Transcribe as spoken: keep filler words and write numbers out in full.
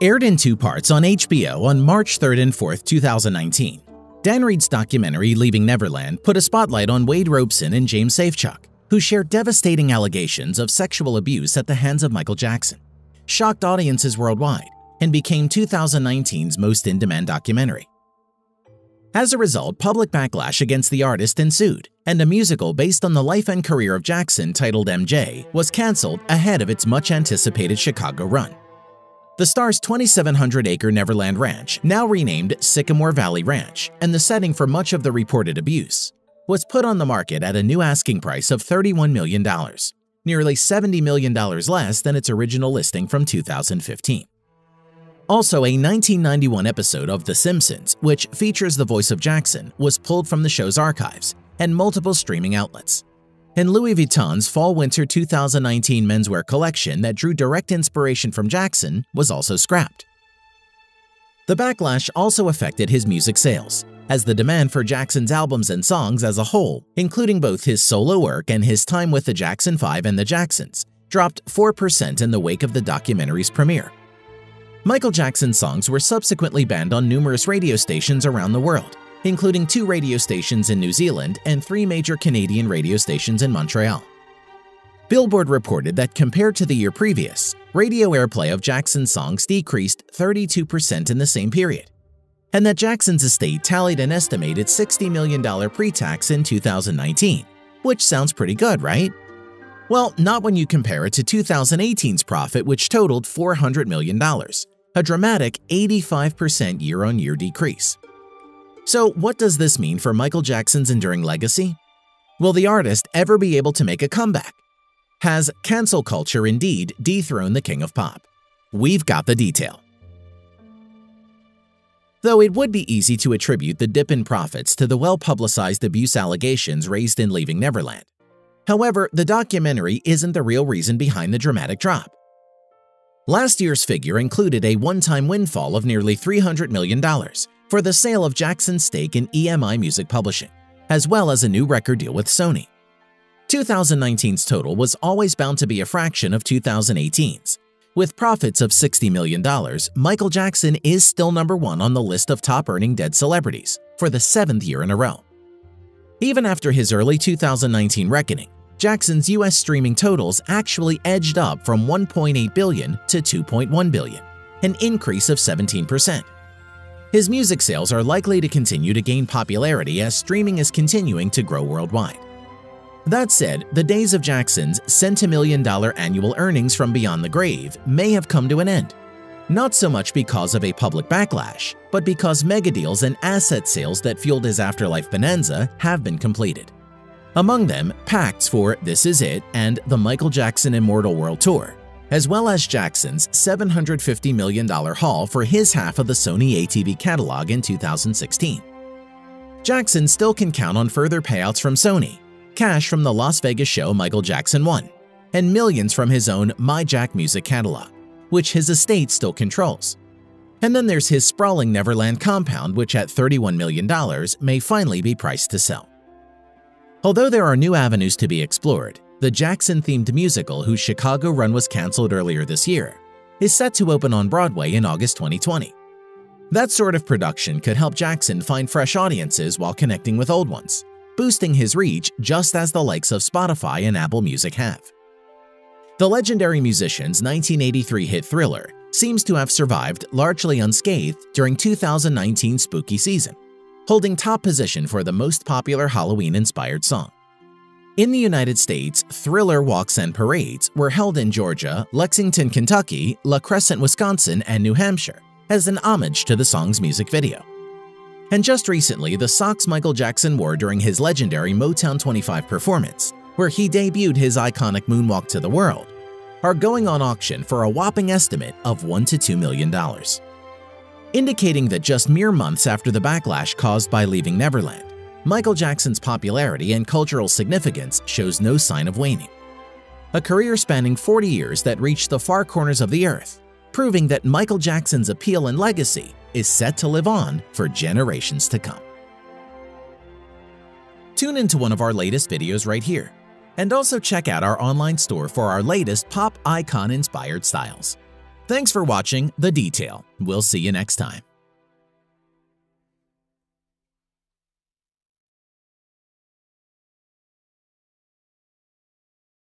Aired in two parts on H B O on March third and fourth, two thousand nineteen, Dan Reed's documentary Leaving Neverland put a spotlight on Wade Robson and James Safechuck, who shared devastating allegations of sexual abuse at the hands of Michael Jackson, shocked audiences worldwide, and became two thousand nineteen's most in-demand documentary. As a result, public backlash against the artist ensued, and a musical based on the life and career of Jackson titled M J was canceled ahead of its much-anticipated Chicago run. The star's twenty-seven hundred acre Neverland Ranch, now renamed Sycamore Valley Ranch, and the setting for much of the reported abuse, was put on the market at a new asking price of thirty-one million dollars, nearly seventy million dollars less than its original listing from two thousand fifteen. Also, a nineteen ninety-one episode of The Simpsons, which features the voice of Jackson, was pulled from the show's archives and multiple streaming outlets. And Louis Vuitton's fall-winter two thousand nineteen menswear collection that drew direct inspiration from Jackson was also scrapped. The backlash also affected his music sales, as the demand for Jackson's albums and songs as a whole, including both his solo work and his time with the Jackson five and the Jacksons, dropped four percent in the wake of the documentary's premiere. Michael Jackson's songs were subsequently banned on numerous radio stations around the world, including two radio stations in New Zealand and three major Canadian radio stations in Montreal. Billboard reported that compared to the year previous, radio airplay of Jackson's songs decreased thirty-two percent in the same period, and that Jackson's estate tallied an estimated sixty million dollars pre-tax in two thousand nineteen, which sounds pretty good, right? Well, not when you compare it to two thousand eighteen's profit, which totaled four hundred million dollars, a dramatic eighty-five percent year-on-year decrease. So what does this mean for Michael Jackson's enduring legacy? Will the artist ever be able to make a comeback? Has cancel culture indeed dethroned the king of pop? We've got the detail. Though it would be easy to attribute the dip in profits to the well-publicized abuse allegations raised in Leaving Neverland. However, the documentary isn't the real reason behind the dramatic drop. Last year's figure included a one-time windfall of nearly three hundred million dollars, for the sale of Jackson's stake in E M I Music Publishing, as well as a new record deal with Sony. two thousand nineteen's total was always bound to be a fraction of two thousand eighteen's. With profits of sixty million dollars, Michael Jackson is still number one on the list of top-earning dead celebrities for the seventh year in a row. Even after his early two thousand nineteen reckoning, Jackson's U S streaming totals actually edged up from one point eight billion dollars to two point one billion dollars, an increase of seventeen percent. His music sales are likely to continue to gain popularity as streaming is continuing to grow worldwide. That said, the days of Jackson's centimillion-dollar annual earnings from beyond the grave may have come to an end, not so much because of a public backlash, but because megadeals and asset sales that fueled his afterlife bonanza have been completed. Among them, pacts for This Is It and the Michael Jackson Immortal World Tour, as well as Jackson's seven hundred fifty million dollars haul for his half of the Sony A T V catalog in two thousand sixteen. Jackson still can count on further payouts from Sony, cash from the Las Vegas show Michael Jackson won, and millions from his own My Jack music catalog, which his estate still controls. And then there's his sprawling Neverland compound, which at thirty-one million dollars may finally be priced to sell. Although there are new avenues to be explored, the Jackson-themed musical, whose Chicago run was canceled earlier this year, is set to open on Broadway in August twenty twenty. That sort of production could help Jackson find fresh audiences while connecting with old ones, boosting his reach just as the likes of Spotify and Apple Music have. The legendary musician's nineteen eighty-three hit Thriller seems to have survived largely unscathed during two thousand nineteen's spooky season, holding top position for the most popular Halloween-inspired song. In the United States, Thriller walks and parades were held in Georgia, Lexington, Kentucky, La Crescent, Wisconsin, and New Hampshire as an homage to the song's music video. And just recently, the socks Michael Jackson wore during his legendary Motown twenty-five performance, where he debuted his iconic moonwalk to the world, are going on auction for a whopping estimate of one to two million dollars. Indicating that just mere months after the backlash caused by Leaving Neverland, Michael Jackson's popularity and cultural significance shows no sign of waning. A career spanning forty years that reached the far corners of the earth, proving that Michael Jackson's appeal and legacy is set to live on for generations to come. Tune into one of our latest videos right here, and also check out our online store for our latest pop icon-inspired styles. Thanks for watching The Detail. We'll see you next time.